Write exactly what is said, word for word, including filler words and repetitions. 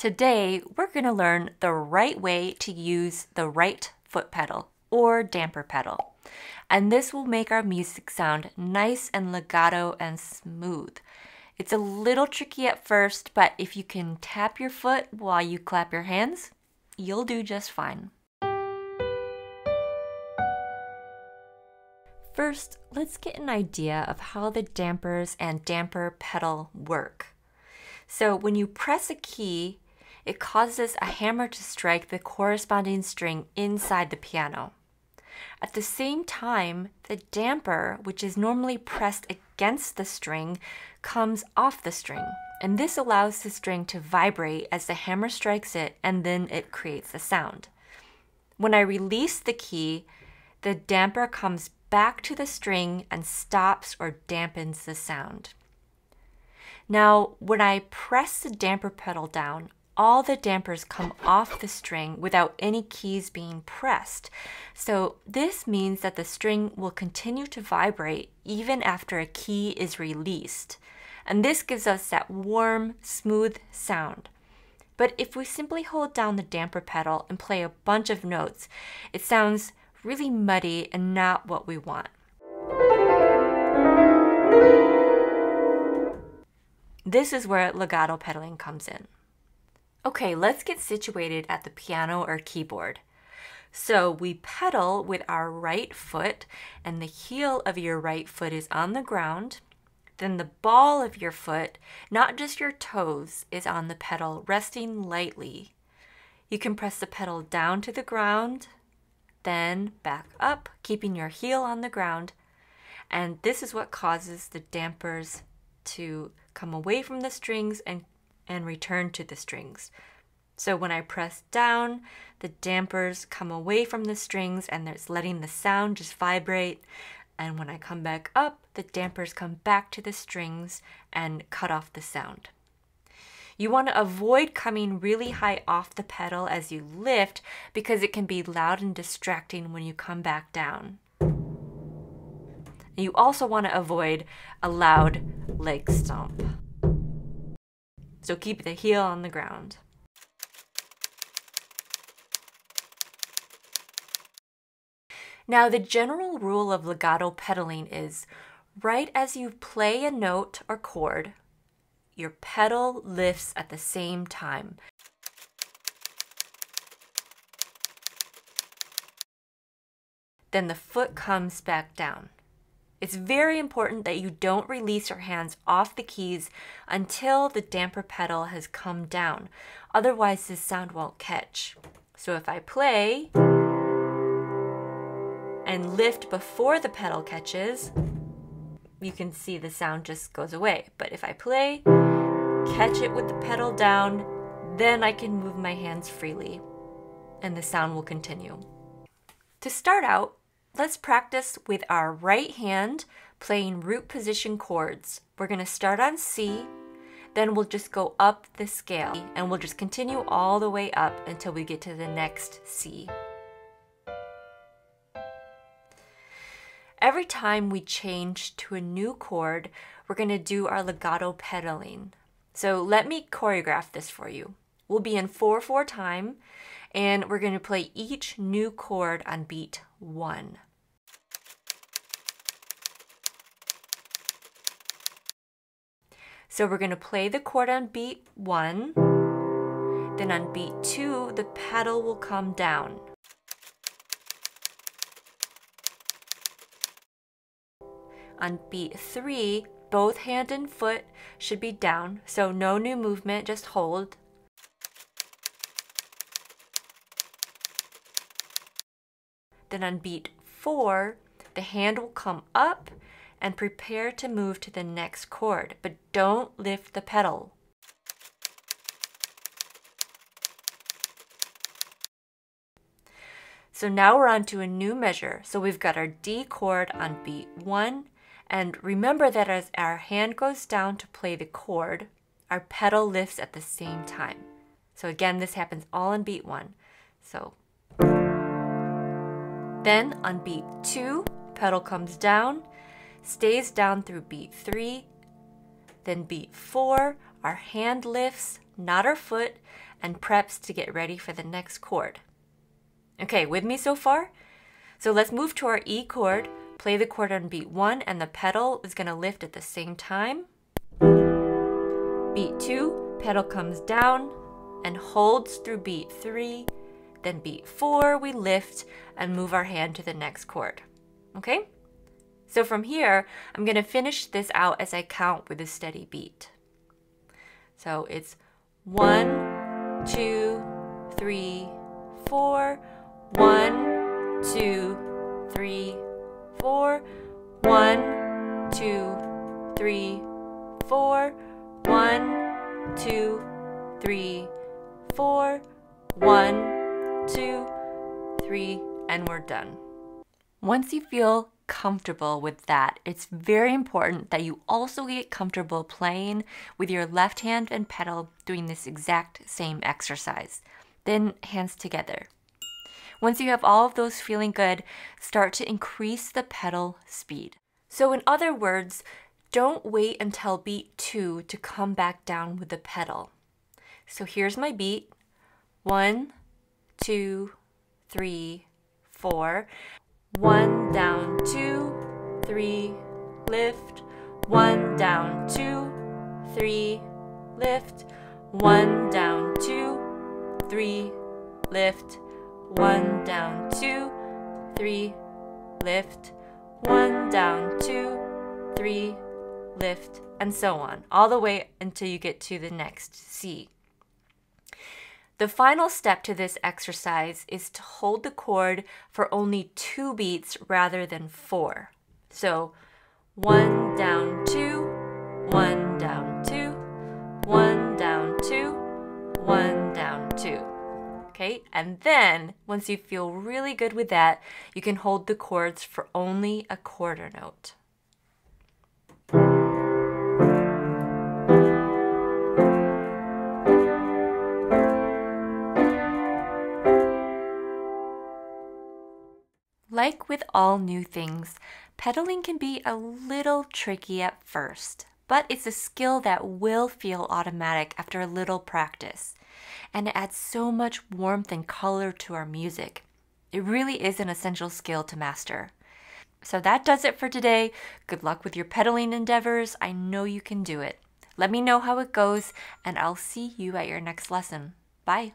Today, we're going to learn the right way to use the right foot pedal or damper pedal. And this will make our music sound nice and legato and smooth. It's a little tricky at first, but if you can tap your foot while you clap your hands, you'll do just fine. First, let's get an idea of how the dampers and damper pedal work. So when you press a key, it causes a hammer to strike the corresponding string inside the piano. At the same time, the damper, which is normally pressed against the string, comes off the string, and this allows the string to vibrate as the hammer strikes it, and then it creates a sound. When I release the key, the damper comes back to the string and stops or dampens the sound. Now, when I press the damper pedal down, all the dampers come off the string without any keys being pressed. So this means that the string will continue to vibrate even after a key is released. And this gives us that warm, smooth sound. But if we simply hold down the damper pedal and play a bunch of notes, it sounds really muddy and not what we want. This is where legato pedaling comes in. Okay, let's get situated at the piano or keyboard. So we pedal with our right foot, and the heel of your right foot is on the ground. Then the ball of your foot, not just your toes, is on the pedal, resting lightly. You can press the pedal down to the ground, then back up, keeping your heel on the ground. And this is what causes the dampers to come away from the strings and and return to the strings. So when I press down, the dampers come away from the strings and it's letting the sound just vibrate. And when I come back up, the dampers come back to the strings and cut off the sound. You want to avoid coming really high off the pedal as you lift because it can be loud and distracting when you come back down. You also want to avoid a loud leg stomp. So keep the heel on the ground. Now, the general rule of legato pedaling is right as you play a note or chord, your pedal lifts at the same time. Then the foot comes back down. It's very important that you don't release your hands off the keys until the damper pedal has come down. Otherwise, the sound won't catch. So if I play and lift before the pedal catches, you can see the sound just goes away. But if I play, catch it with the pedal down, then I can move my hands freely and the sound will continue. To start out, let's practice with our right hand playing root position chords. We're going to start on C, then we'll just go up the scale and we'll just continue all the way up until we get to the next C. Every time we change to a new chord, we're going to do our legato pedaling. So let me choreograph this for you. We'll be in four four time, and we're going to play each new chord on beat one. So we're going to play the chord on beat one, then on beat two, the pedal will come down. On beat three, both hand and foot should be down, so no new movement, just hold. Then on beat four, the hand will come up and prepare to move to the next chord, but don't lift the pedal. So now we're on to a new measure. So we've got our D chord on beat one, and remember that as our hand goes down to play the chord, our pedal lifts at the same time. So again, this happens all on beat one. So then on beat two, pedal comes down, stays down through beat three, then beat four, Our hand lifts, not our foot, and preps to get ready for the next chord. Okay, with me so far? So let's move to our E chord, play the chord on beat one, and the pedal is gonna lift at the same time. Beat two, pedal comes down and holds through beat three, then beat four, we lift and move our hand to the next chord, okay? So from here, I'm gonna finish this out as I count with a steady beat. So it's one, two, three, four, one, two, three, four, one, two, three, four, one, two, three, four, one, two, three, and we're done. Once you feel comfortable with that, it's very important that you also get comfortable playing with your left hand and pedal doing this exact same exercise. Then hands together. Once you have all of those feeling good, start to increase the pedal speed. So in other words, don't wait until beat two to come back down with the pedal. So here's my beat. One, two, three, four. One down, two, three, lift. One down, two, three, lift. One down, two, three, lift. One down, two, three, lift. One down, two, three, lift, and so on, all the way until you get to the next C. The final step to this exercise is to hold the chord for only two beats rather than four. So one down two, one down two, one down two, one down two. Okay, and then once you feel really good with that, you can hold the chords for only a quarter note. Like with all new things, pedaling can be a little tricky at first, but it's a skill that will feel automatic after a little practice, and it adds so much warmth and color to our music. It really is an essential skill to master. So that does it for today. Good luck with your pedaling endeavors. I know you can do it. Let me know how it goes, and I'll see you at your next lesson. Bye!